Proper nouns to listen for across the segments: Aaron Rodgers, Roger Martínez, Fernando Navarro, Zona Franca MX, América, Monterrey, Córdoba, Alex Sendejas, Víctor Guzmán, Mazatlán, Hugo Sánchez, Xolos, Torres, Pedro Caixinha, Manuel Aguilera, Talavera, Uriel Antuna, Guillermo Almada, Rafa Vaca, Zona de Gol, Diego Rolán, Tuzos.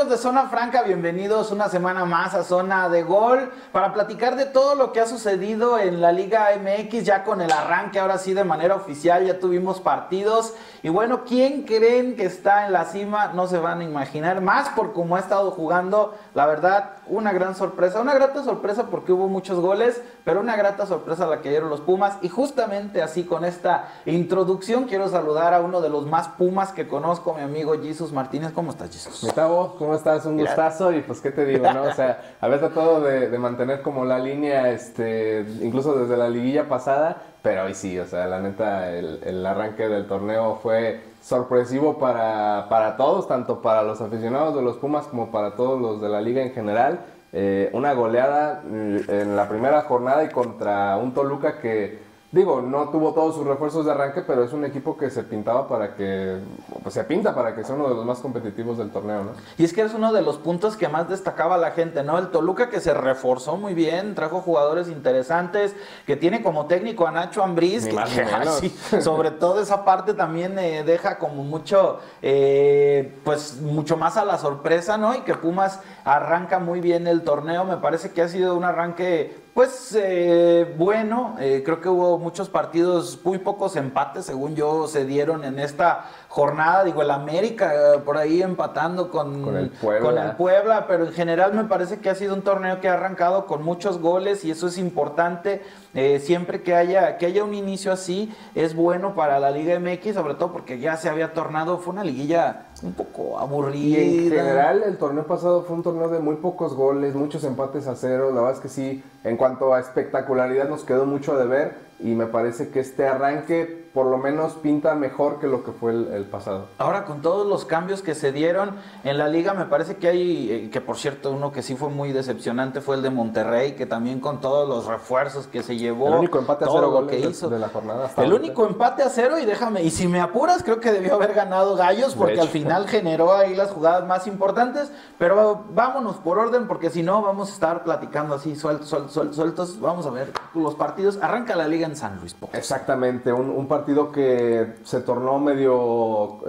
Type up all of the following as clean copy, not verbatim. amigos de Zona Franca, bienvenidos una semana más a Zona de Gol para platicar de todo lo que ha sucedido en la Liga MX ya con el arranque, ahora sí de manera oficial, ya tuvimos partidos y bueno, ¿quién creen que está en la cima? No se van a imaginar, más por cómo ha estado jugando, la verdad, una gran sorpresa, una grata sorpresa porque hubo muchos goles, pero una grata sorpresa la que dieron los Pumas y justamente así con esta introducción quiero saludar a uno de los más Pumas que conozco, mi amigo Jesús Martínez. ¿Cómo estás, Jesús? Mi Tabo, ¿cómo estás? Un gustazo y pues qué te digo, ¿no? O sea, haber tratado de mantener como la línea, incluso desde la liguilla pasada, pero hoy sí, o sea, la neta, el arranque del torneo fue sorpresivo para todos, tanto para los aficionados de los Pumas como para todos los de la liga en general. Una goleada en la primera jornada y contra un Toluca que, digo, no tuvo todos sus refuerzos de arranque, pero es un equipo que se pintaba para que, pues se pinta para que sea uno de los más competitivos del torneo, ¿no? Y es que es uno de los puntos que más destacaba la gente, ¿no? El Toluca que se reforzó muy bien, trajo jugadores interesantes, que tiene como técnico a Nacho Ambriz, que así, sobre todo esa parte también deja como mucho, pues mucho más a la sorpresa, ¿no? Y que Pumas arranca muy bien el torneo, me parece que ha sido un arranque pues bueno, creo que hubo muchos partidos, muy pocos empates, según yo, se dieron en esta jornada. Digo, el América por ahí empatando con el Puebla, pero en general me parece que ha sido un torneo que ha arrancado con muchos goles y eso es importante. Siempre que haya un inicio así es bueno para la Liga MX, sobre todo porque ya se había tornado, fue una liguilla un poco aburrida. Y en general el torneo pasado fue un torneo de muy pocos goles, muchos empates a cero, la verdad es que sí, en cuanto a espectacularidad nos quedó mucho de ver y me parece que este arranque por lo menos pinta mejor que lo que fue el pasado. Ahora con todos los cambios que se dieron en la liga me parece que hay, que por cierto uno que sí fue muy decepcionante fue el de Monterrey, que también con todos los refuerzos que se llevó, el único empate a cero que hizo de la jornada hasta el único empate a cero, y déjame, y si me apuras creo que debió haber ganado Gallos porque al final generó ahí las jugadas más importantes, pero vámonos por orden porque si no vamos a estar platicando así sueltos, vamos a ver los partidos. Arranca la liga en San Luis Potosí. Exactamente, un partido que se tornó medio,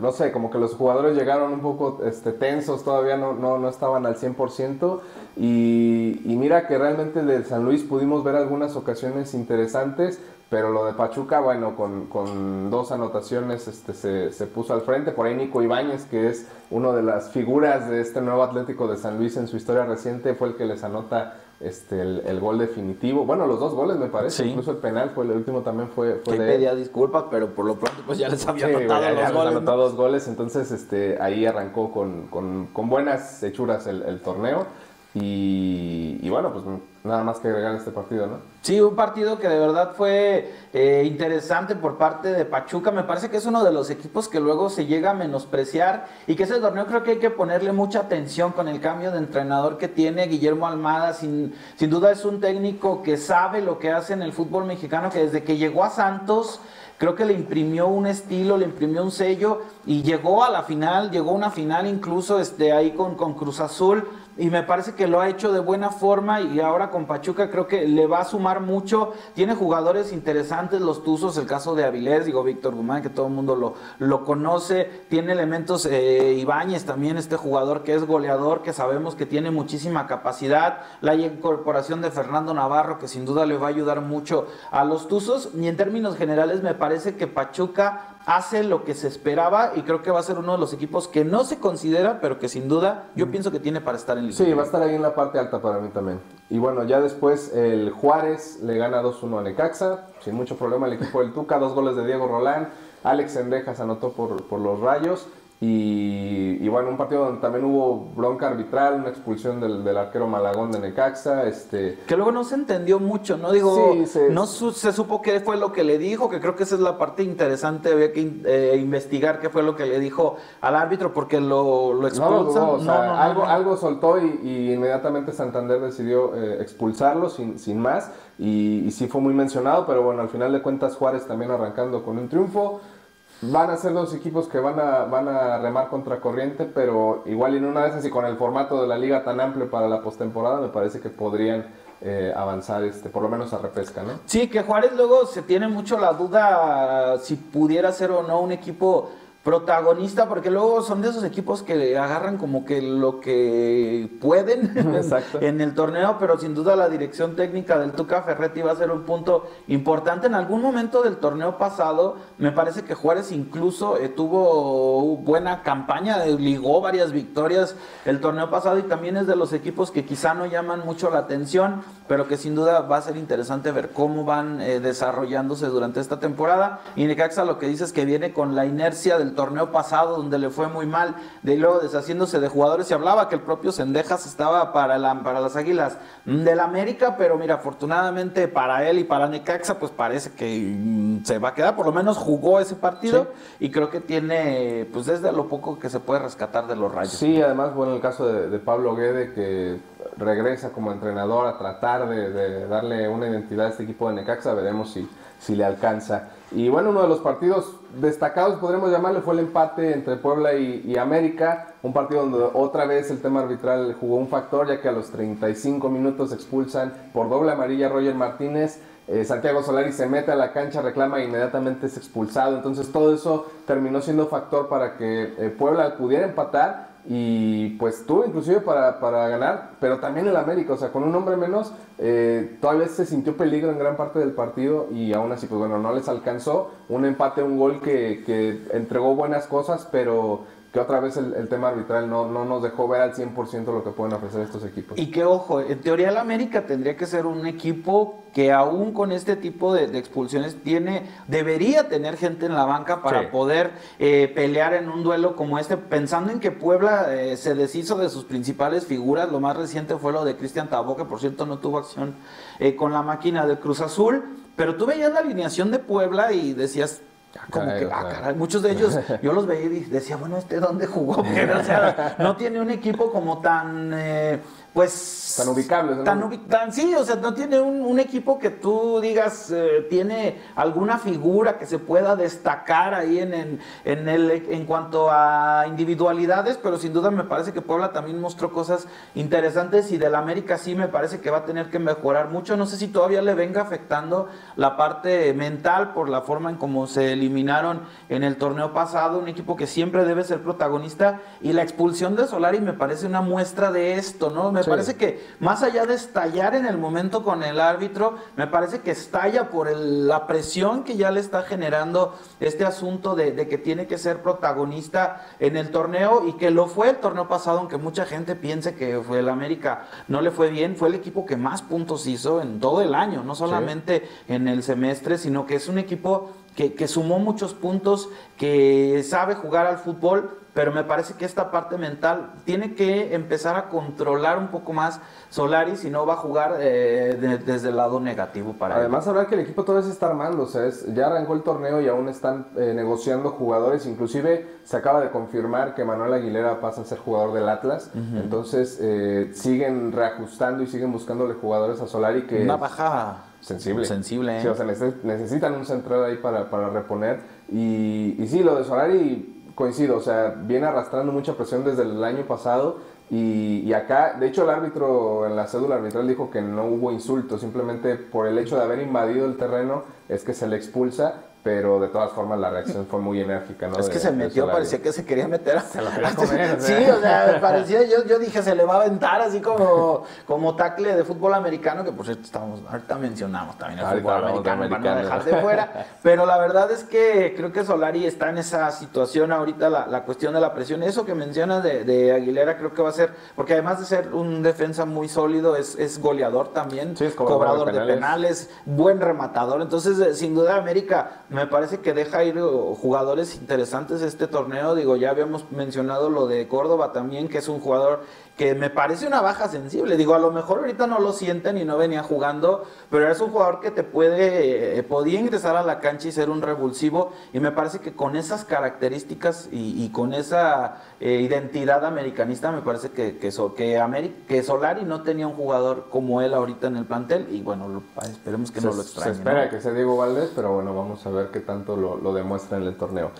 no sé, como que los jugadores llegaron un poco tensos, todavía no estaban al 100%, y mira que realmente de San Luis pudimos ver algunas ocasiones interesantes, pero lo de Pachuca, bueno, con dos anotaciones se puso al frente. Por ahí Nico Ibáñez, que es una de las figuras de este nuevo Atlético de San Luis en su historia reciente, fue el que les anota el gol definitivo, bueno, los dos goles me parece, sí. Incluso el penal fue el último, también fue que de pedía disculpas, pero por lo pronto pues ya les había anotado los goles, entonces ahí arrancó con buenas hechuras el torneo y bueno, pues nada más que agregar este partido, ¿no? Sí, un partido que de verdad fue interesante por parte de Pachuca. Me parece que es uno de los equipos que luego se llega a menospreciar y que ese torneo creo que hay que ponerle mucha atención con el cambio de entrenador que tiene Guillermo Almada. Sin duda es un técnico que sabe lo que hace en el fútbol mexicano, que desde que llegó a Santos creo que le imprimió un estilo, le imprimió un sello y llegó a la final, llegó a una final incluso ahí con Cruz Azul, y me parece que lo ha hecho de buena forma y ahora con Pachuca creo que le va a sumar mucho. Tiene jugadores interesantes los Tuzos, el caso de Avilés, digo Víctor Guzmán, que todo el mundo lo conoce, tiene elementos, Ibáñez también, este jugador que es goleador, que sabemos que tiene muchísima capacidad, la incorporación de Fernando Navarro, que sin duda le va a ayudar mucho a los Tuzos, y en términos generales me parece que Pachuca hace lo que se esperaba y creo que va a ser uno de los equipos que no se considera, pero que sin duda yo pienso que tiene para estar en el equipo. Sí, va a estar ahí en la parte alta para mí también. Y bueno, ya después el Juárez le gana 2-1 a Necaxa, sin mucho problema el equipo del Tuca, dos goles de Diego Rolán, Alex Sendejas anotó por los Rayos, y bueno, un partido donde también hubo bronca arbitral, una expulsión del arquero Malagón de Necaxa, que luego no se entendió mucho, ¿no? Digo, sí, se supo qué fue lo que le dijo, que creo que esa es la parte interesante, había que investigar qué fue lo que le dijo al árbitro, porque lo expulsan. Algo soltó y inmediatamente Santander decidió expulsarlo sin más, y sí fue muy mencionado, pero bueno, al final de cuentas Juárez también arrancando con un triunfo. Van a ser dos equipos que van a remar contra corriente, pero igual en una de esas y con el formato de la liga tan amplio para la postemporada, me parece que podrían avanzar por lo menos a repesca, ¿no? Sí, que Juárez luego se tiene mucho la duda si pudiera ser o no un equipo protagonista, porque luego son de esos equipos que agarran como que lo que pueden en el torneo, pero sin duda la dirección técnica del Tuca Ferretti va a ser un punto importante. En algún momento del torneo pasado, me parece que Juárez incluso tuvo buena campaña, ligó varias victorias el torneo pasado, y también es de los equipos que quizá no llaman mucho la atención, pero que sin duda va a ser interesante ver cómo van desarrollándose durante esta temporada. Y Necaxa, lo que dice es que viene con la inercia del torneo pasado, donde le fue muy mal, de luego deshaciéndose de jugadores. Se hablaba que el propio Sendejas estaba para las Águilas del América, pero mira, afortunadamente para él y para Necaxa, pues parece que se va a quedar, por lo menos jugó ese partido, sí, y creo que tiene, pues desde lo poco que se puede rescatar de los Rayos. Sí, además, bueno, el caso de Pablo Guede, que regresa como entrenador a tratar de darle una identidad a este equipo de Necaxa, veremos si le alcanza. Y bueno, uno de los partidos destacados, podremos llamarle, fue el empate entre Puebla y América, un partido donde otra vez el tema arbitral jugó un factor, ya que a los 35 minutos expulsan por doble amarilla a Roger Martínez. Santiago Solari se mete a la cancha, reclama e inmediatamente es expulsado. Entonces todo eso terminó siendo factor para que Puebla pudiera empatar, y pues tuvo inclusive para ganar, pero también el América, o sea, con un hombre menos, todavía se sintió peligro en gran parte del partido, y aún así, pues bueno, no les alcanzó. Un empate, un gol que entregó buenas cosas, pero que otra vez el tema arbitral no nos dejó ver al 100% lo que pueden ofrecer estos equipos. Y que, ojo, en teoría el América tendría que ser un equipo que aún con este tipo de expulsiones debería tener gente en la banca para, sí, poder pelear en un duelo como este, pensando en que Puebla se deshizo de sus principales figuras. Lo más reciente fue lo de Cristian Tabó, que por cierto no tuvo acción con la máquina de Cruz Azul, pero tú veías la alineación de Puebla y decías, como caray, que, caray, muchos de ellos yo los veía y decía, bueno, ¿dónde jugó? Pero, o sea, no tiene un equipo como tan pues tan ubicable, ¿no? Sí, o sea, no tiene un equipo que tú digas tiene alguna figura que se pueda destacar ahí en cuanto a individualidades, pero sin duda me parece que Puebla también mostró cosas interesantes, y del América sí me parece que va a tener que mejorar mucho. No sé si todavía le venga afectando la parte mental por la forma en cómo se eliminaron en el torneo pasado, un equipo que siempre debe ser protagonista, y la expulsión de Solari me parece una muestra de esto, ¿no? Me, sí, parece que más allá de estallar en el momento con el árbitro, me parece que estalla por la presión que ya le está generando este asunto de que tiene que ser protagonista en el torneo, y que lo fue el torneo pasado, aunque mucha gente piense que fue el América no le fue bien, fue el equipo que más puntos hizo en todo el año, no solamente, sí, en el semestre, sino que es un equipo que sumó muchos puntos, que sabe jugar al fútbol, pero me parece que esta parte mental tiene que empezar a controlar un poco más Solari, si no va a jugar desde el lado negativo para él. Además, habrá que el equipo todavía se está armando, o sea, ya arrancó el torneo y aún están negociando jugadores. Inclusive se acaba de confirmar que Manuel Aguilera pasa a ser jugador del Atlas, entonces siguen reajustando y siguen buscándole jugadores a Solari. Que una bajada sensible, ¿eh? Sí, o sea, necesitan un central ahí para reponer, y sí, lo de Solari coincido, o sea, viene arrastrando mucha presión desde el año pasado, y acá, de hecho, el árbitro en la cédula arbitral dijo que no hubo insultos, simplemente por el hecho de haber invadido el terreno es que se le expulsa, pero de todas formas la reacción fue muy enérgica, ¿no? Es que se metió, parecía que se quería meter a... Se lo quería comer, sí, o sea, parecía, yo dije, se le va a aventar así como tackle de fútbol americano, que por cierto ahorita mencionamos también el fútbol americano para no dejar de fuera, pero la verdad es que creo que Solari está en esa situación ahorita, la cuestión de la presión, eso que mencionas de Aguilera creo que va a ser, porque además de ser un defensa muy sólido, es goleador también, sí, es cobrador de penales, buen rematador, entonces sin duda América me parece que deja ir jugadores interesantes este torneo. Digo, ya habíamos mencionado lo de Córdoba también, que es un jugador que me parece una baja sensible. Digo, a lo mejor ahorita no lo sienten y no venía jugando, pero es un jugador que podía ingresar a la cancha y ser un revulsivo, y me parece que con esas características y con esa identidad americanista, me parece que Solari no tenía un jugador como él ahorita en el plantel, y bueno, esperemos que no lo extrañen. Se espera, ¿no?, que sea Diego Valdés, pero bueno, vamos a ver qué tanto lo demuestra en el torneo.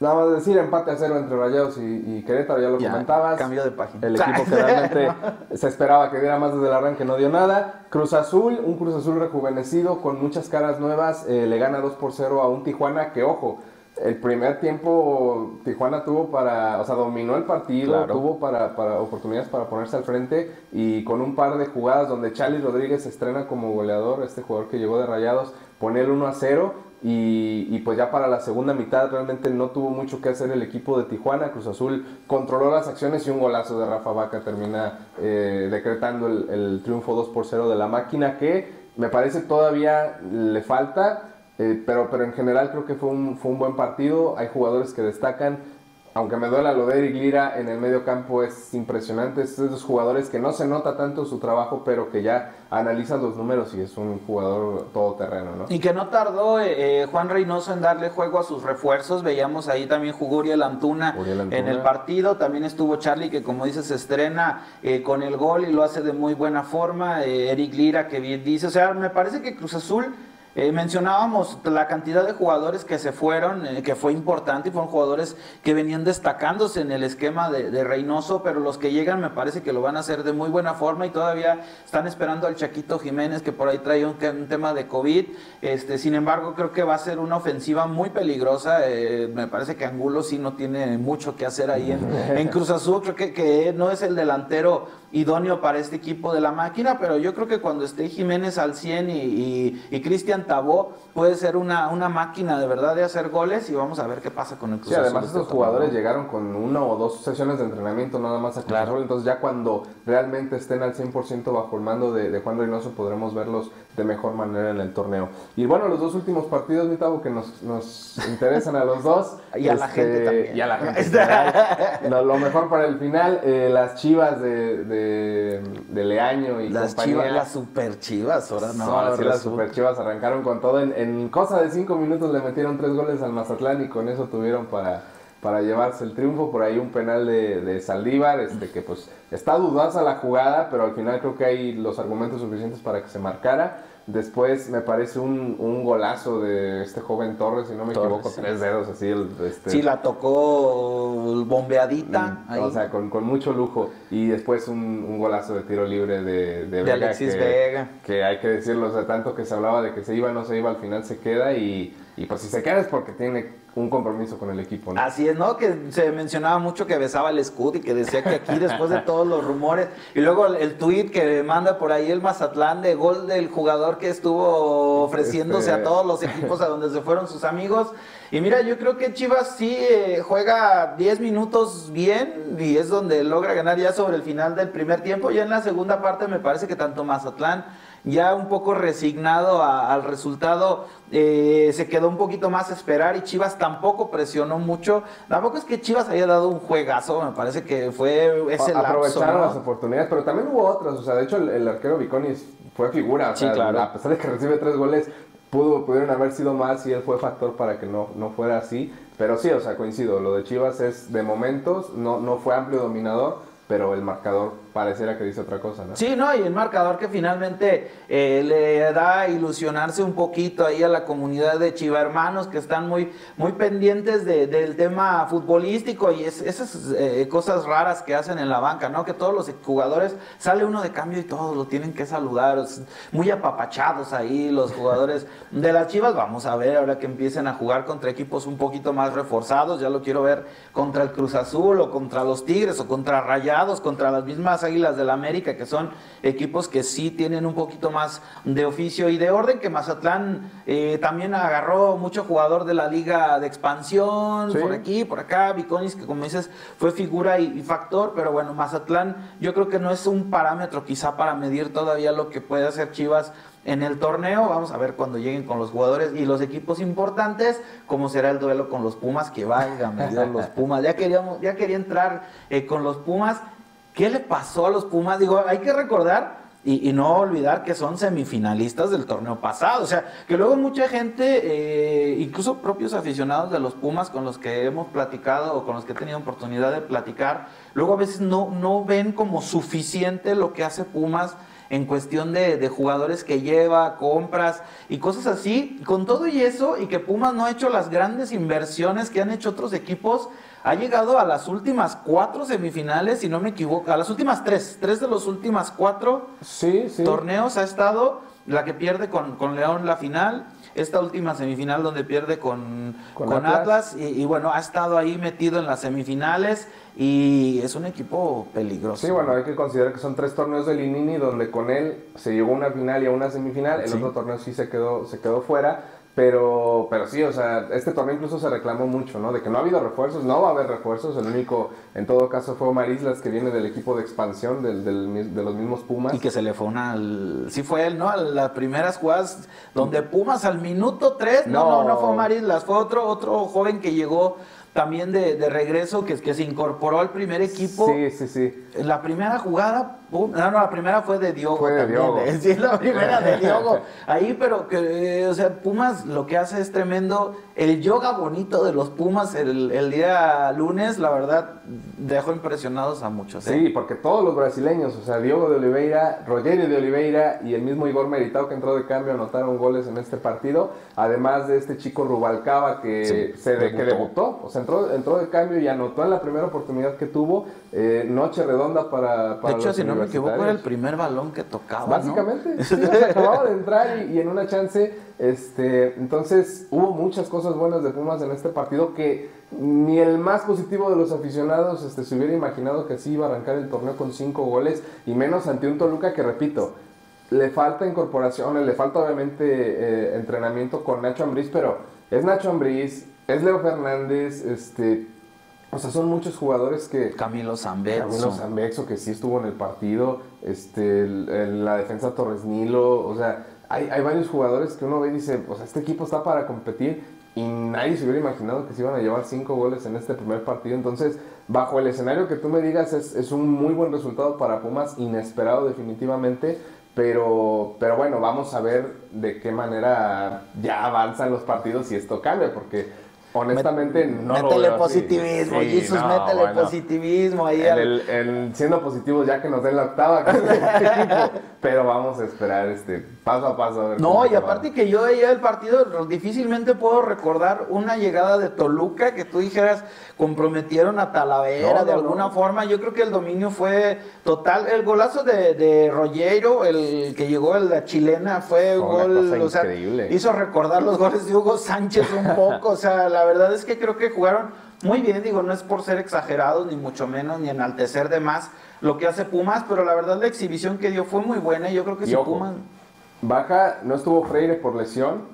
Nada más decir, empate a cero entre Rayados y Querétaro, ya lo comentabas. Cambio de página. El equipo que realmente se esperaba que diera más desde el arranque, no dio nada. Cruz Azul, un Cruz Azul rejuvenecido, con muchas caras nuevas, le gana 2-0 a un Tijuana que, ojo, El primer tiempo Tijuana tuvo para, o sea, dominó el partido, claro, tuvo para oportunidades para ponerse al frente, y con un par de jugadas donde Charly Rodríguez se estrena como goleador, este jugador que llegó de Rayados, pone el 1-0, y pues ya para la segunda mitad realmente no tuvo mucho que hacer el equipo de Tijuana. Cruz Azul controló las acciones y un golazo de Rafa Vaca termina decretando el triunfo 2-0 de la máquina, que me parece todavía le falta. Pero en general creo que fue un buen partido. Hay jugadores que destacan. Aunque me duela, lo de Eric Lira en el medio campo es impresionante. Es de esos jugadores que no se nota tanto su trabajo, pero que ya analizan los números y es un jugador todoterreno, ¿no? Y que no tardó Juan Reynoso en darle juego a sus refuerzos. Veíamos ahí también jugó Uriel Antuna en el partido. También estuvo Charly, que como dices se estrena con el gol y lo hace de muy buena forma. Eric Lira, que bien dice. O sea, me parece que Cruz Azul... mencionábamos la cantidad de jugadores que se fueron, que fue importante, y fueron jugadores que venían destacándose en el esquema de Reynoso, pero los que llegan me parece que lo van a hacer de muy buena forma, y todavía están esperando al Chaquito Jiménez, que por ahí trae un tema de COVID. Sin embargo, creo que va a ser una ofensiva muy peligrosa. Me parece que Angulo sí no tiene mucho que hacer ahí en Cruz Azul. Creo que no es el delantero idóneo para este equipo de la máquina, pero yo creo que cuando esté Jiménez al 100 y Cristian Tabó, puede ser una máquina de verdad de hacer goles, y vamos a ver qué pasa con el Cruz Azul. Sí, además estos jugadores llegaron con 1 o 2 sesiones de entrenamiento nada más a Cruz Azul, claro. Entonces ya cuando realmente estén al 100% bajo el mando de Juan Reynoso podremos verlos de mejor manera en el torneo. Y bueno, los dos últimos partidos, mi Tabo, que nos interesan a los dos. Y a la gente también. Y a la gente. Lo mejor para el final, las Chivas de Leaño y las compañía. Chivas, las super Chivas, ahora no. Ahora sí, las super Chivas arrancaron con todo. En cosa de 5 minutos le metieron 3 goles al Mazatlán y con eso tuvieron para llevarse el triunfo. Por ahí un penal de Saldívar, que pues está dudosa la jugada, pero al final creo que hay los argumentos suficientes para que se marcara. Después me parece un golazo de este joven Torres, si no me equivoco, 3 dedos así. Sí, la tocó bombeadita. Ahí. O sea, con mucho lujo. Y después un golazo de tiro libre de Vega, Alexis Vega. Que hay que decirlo, o sea, tanto que se hablaba de que se iba, no se iba, al final se queda. Y pues si se queda es porque tiene un compromiso con el equipo, ¿no? Así es, ¿no? Que se mencionaba mucho que besaba el escudo y que decía que aquí, después de todos los rumores, y luego el tuit que manda por ahí el Mazatlán de gol del jugador que estuvo ofreciéndose a todos los equipos a donde se fueron sus amigos. Y mira, yo creo que Chivas sí juega 10 minutos bien, y es donde logra ganar ya sobre el final del primer tiempo. Ya en la segunda parte me parece que tanto Mazatlán, ya un poco resignado al resultado, se quedó un poquito más a esperar, y Chivas tampoco presionó mucho. Tampoco es que Chivas haya dado un juegazo, me parece que fue ese lapso. Aprovecharon, ¿no?, las oportunidades, pero también hubo otras. O sea, de hecho el arquero Biconi fue figura, sí, o sea, claro, a pesar de que recibe 3 goles, pudieron haber sido más y él fue factor para que no fuera así. Pero sí, o sea, coincido, lo de Chivas es de momentos, no fue amplio dominador, pero el marcador pareciera que dice otra cosa, ¿no? Sí, no, y el marcador que finalmente le da a ilusionarse un poquito ahí a la comunidad de chivahermanos, que están muy, muy pendientes del tema futbolístico, y esas cosas raras que hacen en la banca, ¿no? Que todos los jugadores, sale uno de cambio y todos lo tienen que saludar, muy apapachados ahí los jugadores de las Chivas. Vamos a ver ahora que empiecen a jugar contra equipos un poquito más reforzados, ya lo quiero ver contra el Cruz Azul, o contra los Tigres, o contra Rayados, contra las mismas Águilas del América, que son equipos que sí tienen un poquito más de oficio y de orden. Que Mazatlán también agarró mucho jugador de la Liga de Expansión, sí, por aquí, por acá. Viconis, que como dices, fue figura y factor, pero bueno, Mazatlán yo creo que no es un parámetro quizá para medir todavía lo que puede hacer Chivas en el torneo. Vamos a ver cuando lleguen con los jugadores y los equipos importantes cómo será el duelo con los Pumas, que válgame Dios, los Pumas. Ya quería entrar con los Pumas. ¿Qué le pasó a los Pumas? Digo, hay que recordar y no olvidar que son semifinalistas del torneo pasado. O sea, que luego mucha gente, incluso propios aficionados de los Pumas con los que hemos platicado o con los que he tenido oportunidad de platicar, luego a veces no ven como suficiente lo que hace Pumas en cuestión de jugadores que lleva, compras y cosas así. Con todo y eso, y que Pumas no ha hecho las grandes inversiones que han hecho otros equipos, ha llegado a las últimas 4 semifinales, si no me equivoco, a las últimas 3 de los últimos 4 torneos ha estado, la que pierde con León la final, esta última semifinal donde pierde con Atlas, y bueno, ha estado ahí metido en las semifinales y es un equipo peligroso. Sí, bueno, hay que considerar que son 3 torneos del Inini donde con él se llegó a una final y a una semifinal, el otro torneo sí se quedó fuera. Pero sí, o sea, este torneo incluso se reclamó mucho, ¿no? De que no ha habido refuerzos, no va a haber refuerzos. El único, en todo caso, fue Omar Islas, que viene del equipo de expansión de los mismos Pumas. Y que se le fue una... Sí fue él, ¿no? A las primeras jugadas donde Pumas al minuto 3... No fue Omar Islas, fue otro joven que llegó también de regreso, que se incorporó al primer equipo. Sí. La primera jugada... la primera fue de Diogo. Fue de Diogo. Sí, la primera de Diogo. Ahí, pero que, o sea, Pumas lo que hace es tremendo. El yoga bonito de los Pumas el día lunes, la verdad, dejó impresionados a muchos. Sí, porque todos los brasileños, o sea, Diogo de Oliveira, Roger de Oliveira y el mismo Igor Meritao, que entró de cambio, anotaron goles en este partido. Además de este chico Rubalcaba que debutó. O sea, entró de cambio y anotó en la primera oportunidad que tuvo. Noche redonda para de hecho, si no me equivoco, era el primer balón que tocaba, básicamente, ¿no? Sí, o sea, acababa de entrar y en una chance, entonces hubo muchas cosas buenas de Pumas en este partido que ni el más positivo de los aficionados se hubiera imaginado que así iba a arrancar el torneo con 5 goles, y menos ante un Toluca que, repito, le falta incorporaciones, le falta obviamente entrenamiento con Nacho Ambriz, pero es Nacho Ambriz, es Leo Fernández, o sea, son muchos jugadores que... Camilo Zambexo, que sí estuvo en el partido, la defensa Torres Nilo, o sea, hay varios jugadores que uno ve y dice, o sea, este equipo está para competir, y nadie se hubiera imaginado que se iban a llevar 5 goles en este primer partido. Entonces, bajo el escenario que tú me digas, es un muy buen resultado para Pumas, inesperado definitivamente. Pero bueno, vamos a ver de qué manera ya avanzan los partidos y esto cambia, porque... honestamente, no lo veo. Métele positivismo, Jesús, métele positivismo ahí. Siendo positivos, ya que nos den la octava. Pero vamos a esperar paso a paso. A ver, no, y aparte que yo veía el partido, difícilmente puedo recordar una llegada de Toluca que tú dijeras, comprometieron a Talavera de alguna forma. Yo creo que el dominio fue total. El golazo de Rollero, el que llegó en la chilena, fue un gol, o sea, increíble. Hizo recordar los goles de Hugo Sánchez un poco, o sea, la verdad es que creo que jugaron muy bien, digo, no es por ser exagerados, ni mucho menos, ni enaltecer de más lo que hace Pumas, pero la verdad la exhibición que dio fue muy buena, y yo creo que si Pumas... Baja, no estuvo Freire por lesión,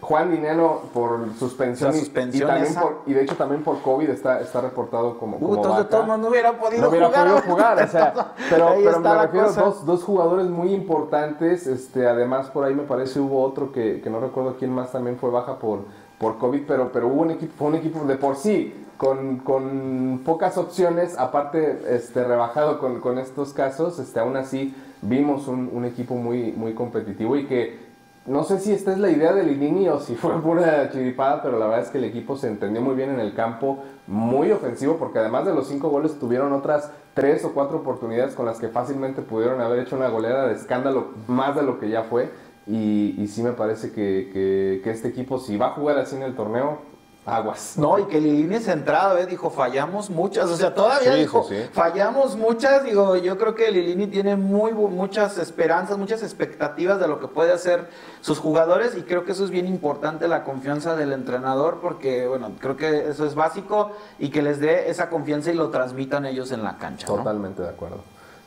Juan Dineno por suspensión, y de hecho también por COVID está reportado como entonces baja. Todos no hubiera podido jugar. O sea, pero me refiero a dos jugadores muy importantes, además por ahí me parece hubo otro que no recuerdo quién más también fue baja por COVID, pero hubo un equipo de por sí, con pocas opciones, aparte rebajado con estos casos, aún así vimos un equipo muy, muy competitivo, y que no sé si esta es la idea de Lilini o si fue pura chiripada, pero la verdad es que el equipo se entendió muy bien en el campo, muy ofensivo, porque además de los 5 goles tuvieron otras 3 o 4 oportunidades con las que fácilmente pudieron haber hecho una goleada de escándalo, más de lo que ya fue. Y sí me parece que este equipo, si va a jugar así en el torneo, aguas. No, y que Lilini es centrado, dijo, fallamos muchas, o sea, todavía fallamos muchas, digo, yo creo que Lilini tiene muchas esperanzas, muchas expectativas de lo que puede hacer sus jugadores, y creo que eso es bien importante, la confianza del entrenador, porque, bueno, creo que eso es básico, y que les dé esa confianza y lo transmitan ellos en la cancha. Totalmente, ¿no? De acuerdo.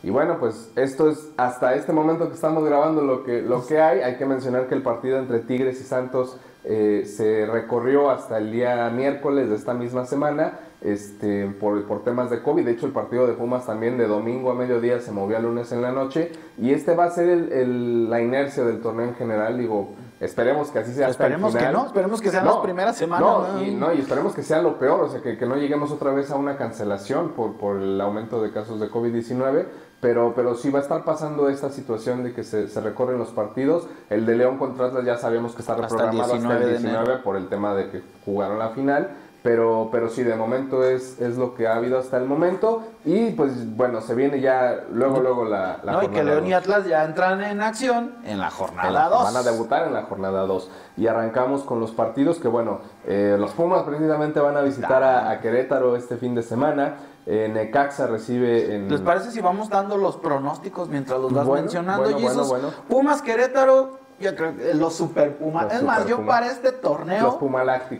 Y bueno, pues esto es hasta este momento que estamos grabando lo que hay. Hay que mencionar que el partido entre Tigres y Santos se recorrió hasta el día miércoles de esta misma semana por temas de COVID. De hecho, el partido de Pumas también de domingo a mediodía se movió a lunes en la noche. Y va a ser la inercia del torneo en general, digo... Esperemos que así sea hasta el final. Esperemos que sean las primeras semanas. Y esperemos que sea lo peor, o sea, que no lleguemos otra vez a una cancelación por el aumento de casos de COVID-19, pero sí va a estar pasando esta situación de que se recorren los partidos. El de León contra Atlas ya sabemos que está reprogramado hasta el 19 por el tema de que jugaron la final. Pero sí, de momento es lo que ha habido hasta el momento. Y pues bueno, se viene ya luego la jornada 2. No, y que León y Atlas ya entran en acción en la jornada 2. Van a debutar en la jornada 2. Y arrancamos con los partidos que bueno, los Pumas precisamente van a visitar a Querétaro este fin de semana. Necaxa recibe en... ¿Les parece si vamos dando los pronósticos mientras los vas mencionando? Bueno. Pumas, Querétaro... Yo creo que los super Pumas. Es más, yo para este torneo.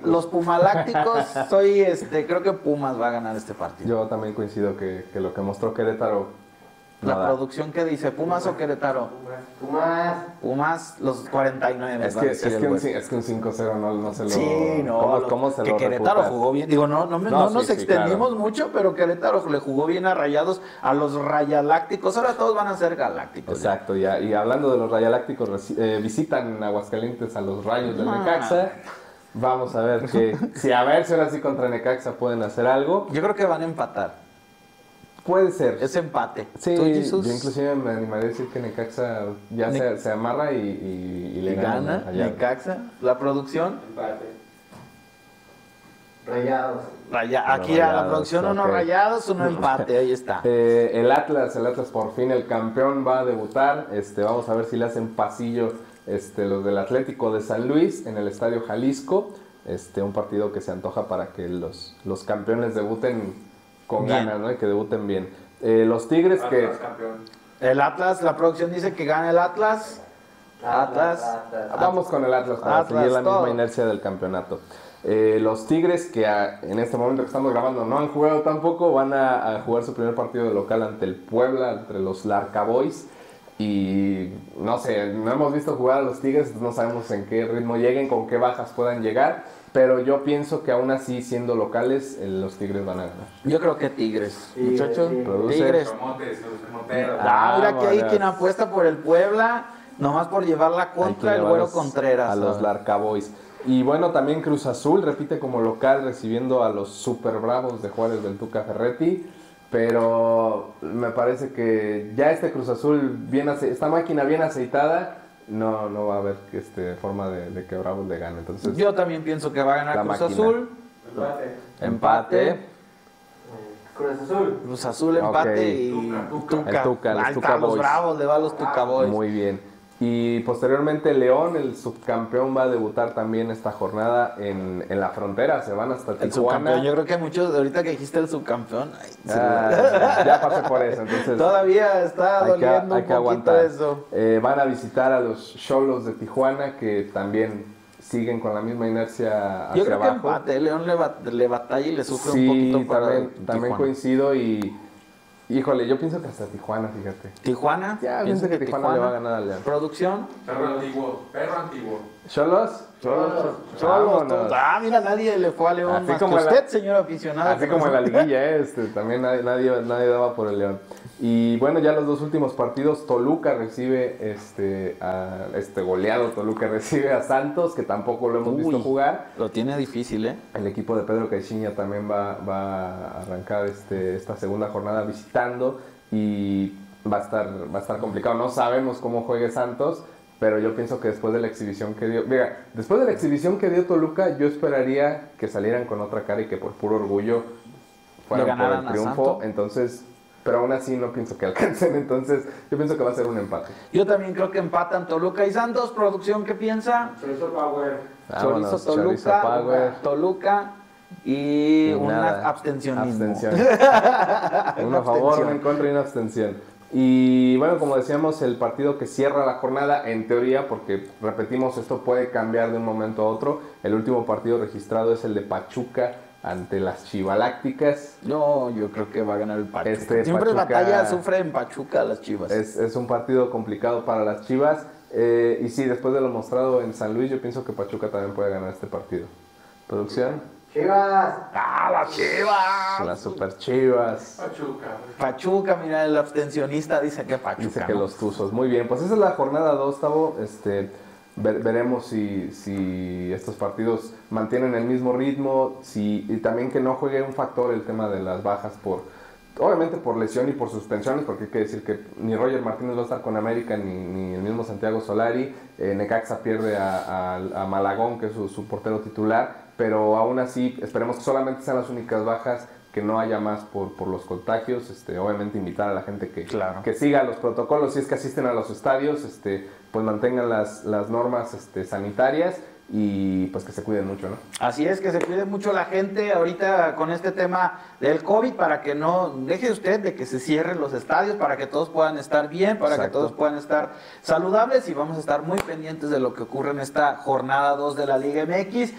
Los Pumalácticos. Soy creo que Pumas va a ganar este partido. Yo también coincido que lo que mostró Querétaro. La producción que dice, ¿Pumas o Querétaro? Pumas, los 49. Es que un 5-0 no se lo... Sí, no. ¿Cómo se lo refutas? Que Querétaro jugó bien. Digo, no nos extendimos mucho, pero Querétaro le jugó bien a Rayados, a los Rayalácticos. Ahora todos van a ser galácticos. Exacto, ya. Y hablando de los Rayalácticos, visitan en Aguascalientes a los Rayos de Necaxa. Vamos a ver si ahora sí contra Necaxa pueden hacer algo. Yo creo que van a empatar. Puede ser. Es empate. Sí, yo inclusive me animaría a decir que Necaxa ya se amarra y le gana. Necaxa, la producción. Empate. Rayados. Aquí a la producción uno Rayados, uno empate, ahí está. El Atlas por fin, el campeón va a debutar. Vamos a ver si le hacen pasillo los del Atlético de San Luis en el Estadio Jalisco. Un partido que se antoja para que los campeones debuten con ganas, ¿no? Y que debuten bien. Los Tigres El Atlas, la producción dice que gana el Atlas. Atlas. Vamos con el Atlas para seguir la misma inercia del campeonato. Los Tigres, que en este momento que estamos grabando no han jugado tampoco, van a jugar su primer partido de local ante el Puebla, entre los Larcaboys. Y no sé, no hemos visto jugar a los Tigres, no sabemos en qué ritmo lleguen, con qué bajas puedan llegar. Pero yo pienso que aún así, siendo locales, los Tigres van a ganar. Yo creo que Tigres. Muchachos, Tigres. Mira que hay quien apuesta por el Puebla, nomás por llevarla contra el Güero Contreras. A los Larcaboys. Y bueno, también Cruz Azul repite como local, recibiendo a los Super Bravos de Juárez del Tuca Ferretti. Pero me parece que ya Cruz Azul, esta máquina bien aceitada... No va a haber forma de que Bravos le gane. Entonces, yo también pienso que va a ganar Cruz Azul. Empate. Cruz Azul, empate. Y Tuca. Los Bravos le va a los Tuca Boys. Muy bien. Y posteriormente León, el subcampeón, va a debutar también esta jornada en la frontera. Se van hasta Tijuana. El subcampeón, yo creo que muchos, ahorita que dijiste el subcampeón, ya pasé por eso. Entonces, todavía está doliendo un poquito eso. Van a visitar a los Xolos de Tijuana, que también siguen con la misma inercia hacia abajo. Yo creo que empate. León le batalla y le sufre un poquito. Sí, también coincido y... Híjole, yo pienso que hasta Tijuana, fíjate. ¿Tijuana? Ya, pienso que Tijuana le va a ganar al León. ¿Producción? Perro antiguo. ¿Xolos? Mira, nadie le fue a León así más como que usted, señor aficionado. Así como en la liguilla, también nadie daba por el León. Y bueno, ya los dos últimos partidos, Toluca recibe goleado. Toluca recibe a Santos, que tampoco lo hemos visto jugar. Lo tiene difícil, ¿eh? El equipo de Pedro Caixinha también va a arrancar esta segunda jornada visitando. Y va a estar complicado. No sabemos cómo juegue Santos. Pero yo pienso que después de la exhibición que dio... Mira, después de la exhibición que dio Toluca, yo esperaría que salieran con otra cara y que por puro orgullo fueran por el triunfo. Entonces, pero aún así no pienso que alcancen. Entonces, yo pienso que va a ser un empate. Yo también creo que empatan Toluca y Santos. ¿Producción qué piensa? Chorizo Power. Vámonos, Chorizo Power. Toluca. Y una abstención. Uno a favor, uno en contra y una abstención. Y bueno, como decíamos, el partido que cierra la jornada, en teoría, porque repetimos, esto puede cambiar de un momento a otro. El último partido registrado es el de Pachuca ante las Chivalácticas. No, yo creo que va a ganar el Pachuca. Siempre batalla sufre en Pachuca las Chivas. Es un partido complicado para las Chivas. Y sí, después de lo mostrado en San Luis, yo pienso que Pachuca también puede ganar este partido. ¿Producción? Chivas. Las Chivas. Las super Chivas. Pachuca, mira, el abstencionista dice que Pachuca. Dice que los Tuzos. Muy bien, pues esa es la jornada 2, Tavo. Veremos si estos partidos mantienen el mismo ritmo. Y también que no juegue un factor el tema de las bajas por obviamente por lesión y por suspensiones, porque hay que decir que ni Roger Martínez va a estar con América, ni el mismo Santiago Solari. Necaxa pierde a Malagón, que es su portero titular, pero aún así esperemos que solamente sean las únicas bajas, que no haya más por los contagios. Obviamente invitar a la gente que siga los protocolos, si es que asisten a los estadios, pues mantengan las normas sanitarias, y pues que se cuiden mucho, ¿no? Así es, que se cuide mucho la gente ahorita con este tema del COVID, para que no deje usted de que se cierren los estadios, para que todos puedan estar bien, para que todos puedan estar saludables, y vamos a estar muy pendientes de lo que ocurre en esta jornada 2 de la Liga MX,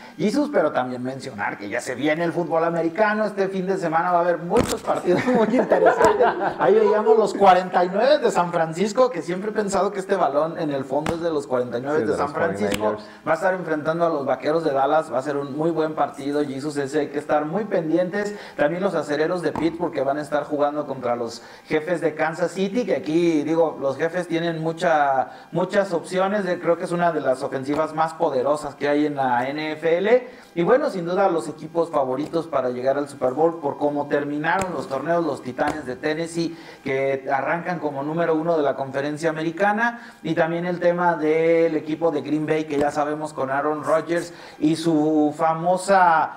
pero también mencionar que ya se viene el fútbol americano. Este fin de semana va a haber muchos partidos muy interesantes. Ahí veíamos los 49 de San Francisco, que siempre he pensado que este balón en el fondo es de los 49 de San Francisco. Va a estar enfrentando a los Vaqueros de Dallas, va a ser un muy buen partido, Jesús, ese hay que estar muy pendientes. También los Acereros de Pittsburgh, que van a estar jugando contra los Jefes de Kansas City, que aquí, digo, los Jefes tienen muchas opciones, creo que es una de las ofensivas más poderosas que hay en la NFL, y bueno, sin duda los equipos favoritos para llegar al Super Bowl, por cómo terminaron los torneos, los Titanes de Tennessee, que arrancan como número 1 de la conferencia americana, y también el tema del equipo de Green Bay, que ya sabemos con Aaron Rodgers y su famosa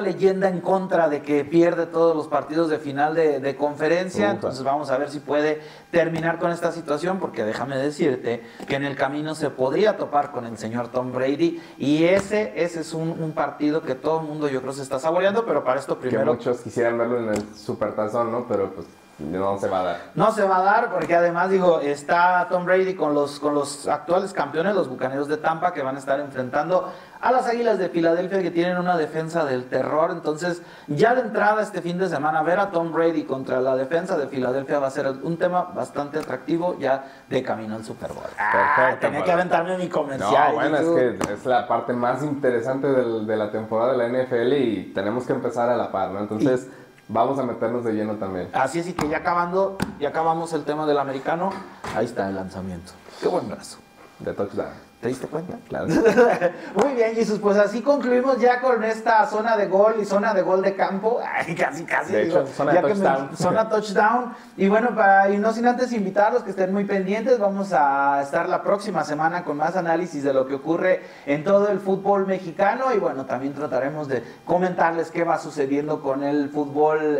leyenda en contra de que pierde todos los partidos de final de conferencia. Entonces vamos a ver si puede terminar con esta situación, porque déjame decirte que en el camino se podría topar con el señor Tom Brady, y ese es un partido que todo el mundo, yo creo, se está saboreando, pero para esto primero... Que muchos quisieran verlo en el Supertazón, ¿no? Pero pues... no se va a dar. No se va a dar, porque además, digo, está Tom Brady con los actuales campeones, los Bucaneros de Tampa, que van a estar enfrentando a las Águilas de Filadelfia, que tienen una defensa del terror. Entonces, ya de entrada este fin de semana, ver a Tom Brady contra la defensa de Filadelfia va a ser un tema bastante atractivo ya de camino al Super Bowl. Perfecto. Tenía que aventarme mi comercial. No, bueno, es que es la parte más interesante de la temporada de la NFL, y tenemos que empezar a la par, ¿no? Entonces... vamos a meternos de lleno también. Así es, y que ya acabamos el tema del americano. Ahí está el lanzamiento. Qué buen brazo. De touchdown. ¿Te diste cuenta? Claro. Muy bien, Jesús, pues así concluimos ya con esta zona de gol y zona de gol de campo. Ay, casi. De hecho, zona touchdown. Zona touchdown. Y bueno, y no sin antes invitarlos que estén muy pendientes. Vamos a estar la próxima semana con más análisis de lo que ocurre en todo el fútbol mexicano. Y bueno, también trataremos de comentarles qué va sucediendo con el fútbol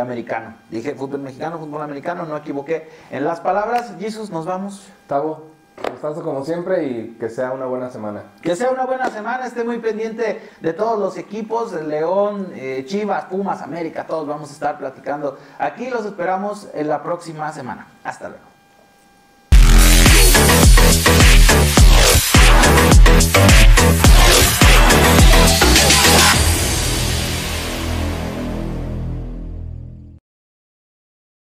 americano. Dije fútbol mexicano, fútbol americano, no equivoqué en las palabras. Jesús, nos vamos. Tavo. Gustazo como siempre, y que sea una buena semana. Que sea una buena semana, esté muy pendiente de todos los equipos, León, Chivas, Pumas, América, todos vamos a estar platicando. Aquí los esperamos en la próxima semana. Hasta luego.